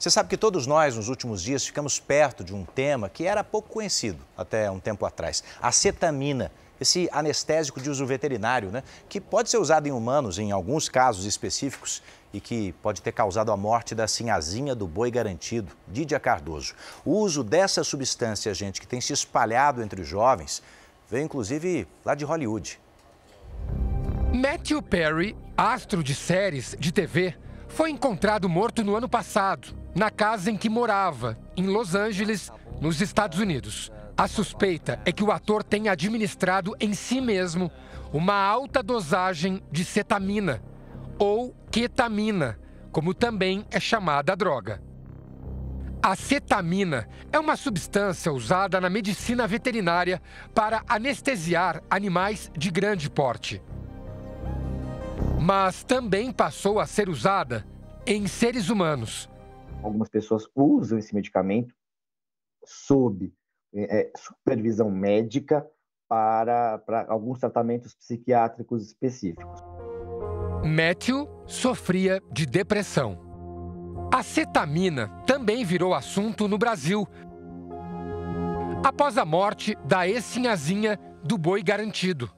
Você sabe que todos nós, nos últimos dias, ficamos perto de um tema que era pouco conhecido até um tempo atrás. A cetamina, esse anestésico de uso veterinário, né? Que pode ser usado em humanos em alguns casos específicos e que pode ter causado a morte da sinhazinha do boi garantido, Djidjia Cardoso. O uso dessa substância, gente, que tem se espalhado entre os jovens, veio inclusive lá de Hollywood. Matthew Perry, astro de séries de TV, foi encontrado morto no ano passado, na casa em que morava, em Los Angeles, nos Estados Unidos. A suspeita é que o ator tenha administrado em si mesmo uma alta dosagem de cetamina, ou ketamina, como também é chamada a droga. A cetamina é uma substância usada na medicina veterinária para anestesiar animais de grande porte. Mas também passou a ser usada em seres humanos. Algumas pessoas usam esse medicamento sob supervisão médica para alguns tratamentos psiquiátricos específicos. Matthew sofria de depressão. A cetamina também virou assunto no Brasil após a morte da ex-sinhazinha do boi garantido.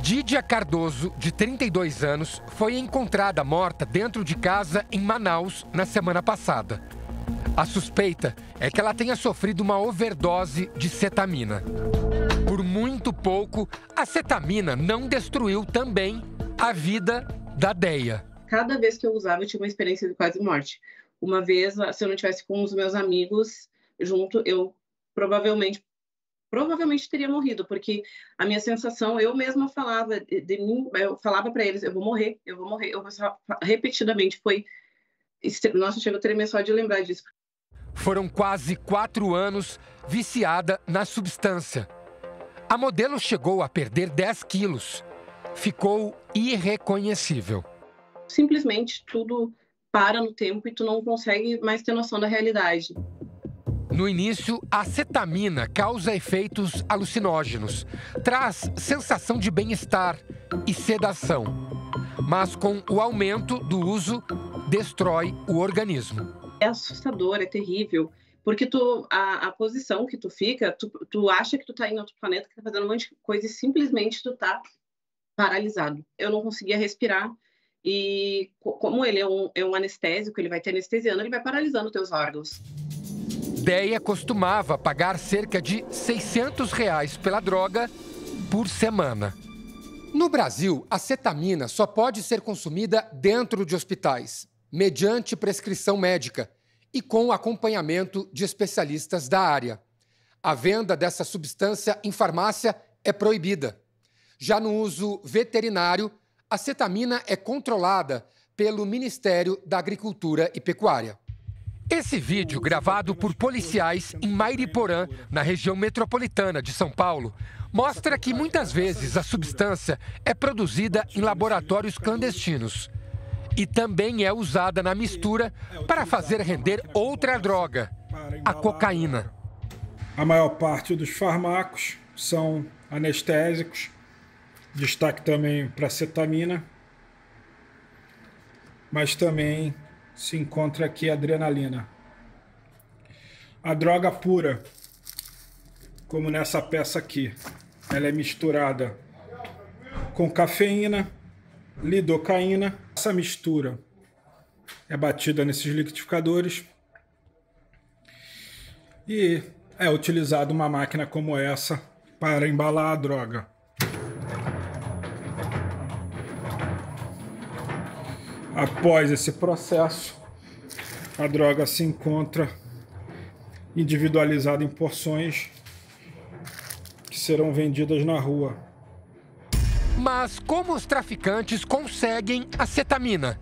Djidjia Cardoso, de 32 anos, foi encontrada morta dentro de casa em Manaus na semana passada. A suspeita é que ela tenha sofrido uma overdose de cetamina. Por muito pouco, a cetamina não destruiu também a vida da Deia. Cada vez que eu usava, eu tinha uma experiência de quase morte. Uma vez, se eu não estivesse com os meus amigos junto, eu provavelmente teria morrido, porque a minha sensação, eu mesma falava de mim, eu falava para eles, eu vou morrer, eu repetidamente foi... Nossa, chegou a tremer só de lembrar disso. Foram quase 4 anos viciada na substância. A modelo chegou a perder 10 quilos. Ficou irreconhecível. Simplesmente tudo para no tempo e tu não consegue mais ter noção da realidade. No início, a cetamina causa efeitos alucinógenos, traz sensação de bem-estar e sedação. Mas com o aumento do uso, destrói o organismo. É assustador, é terrível, porque a posição que tu fica, tu acha que tu tá em outro planeta, que tá fazendo um monte de coisa e simplesmente tu tá paralisado. Eu não conseguia respirar e como ele é um anestésico, ele vai te anestesiando, ele vai paralisando teus órgãos. Deia costumava pagar cerca de R$ 600 pela droga por semana. No Brasil, a cetamina só pode ser consumida dentro de hospitais, mediante prescrição médica e com acompanhamento de especialistas da área. A venda dessa substância em farmácia é proibida. Já no uso veterinário, a cetamina é controlada pelo Ministério da Agricultura e Pecuária. Esse vídeo, gravado por policiais em Mairiporã, na região metropolitana de São Paulo, mostra que muitas vezes a substância é produzida em laboratórios clandestinos e também é usada na mistura para fazer render outra droga, a cocaína. A maior parte dos fármacos são anestésicos, destaque também para a cetamina, mas também se encontra aqui a adrenalina. A droga pura, como nessa peça aqui, ela é misturada com cafeína, lidocaína. Essa mistura é batida nesses liquidificadores e é utilizada uma máquina como essa para embalar a droga. Após esse processo, a droga se encontra individualizada em porções que serão vendidas na rua. Mas como os traficantes conseguem a cetamina?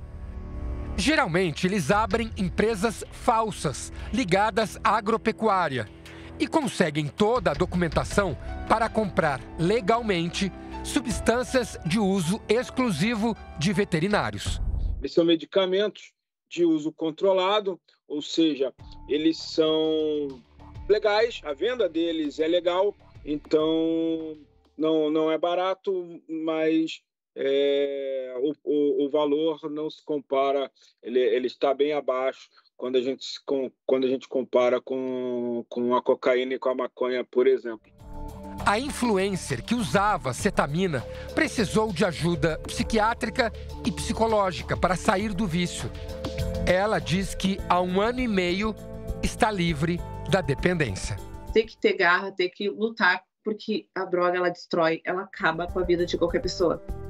Geralmente, eles abrem empresas falsas ligadas à agropecuária e conseguem toda a documentação para comprar legalmente substâncias de uso exclusivo de veterinários. Eles são medicamentos de uso controlado, ou seja, eles são legais, a venda deles é legal, então não é barato, mas o valor não se compara, ele está bem abaixo quando a gente compara com a cocaína e com a maconha, por exemplo. A influencer que usava cetamina precisou de ajuda psiquiátrica e psicológica para sair do vício. Ela diz que há 1 ano e meio está livre da dependência. Tem que ter garra, tem que lutar, porque a droga, ela destrói, ela acaba com a vida de qualquer pessoa.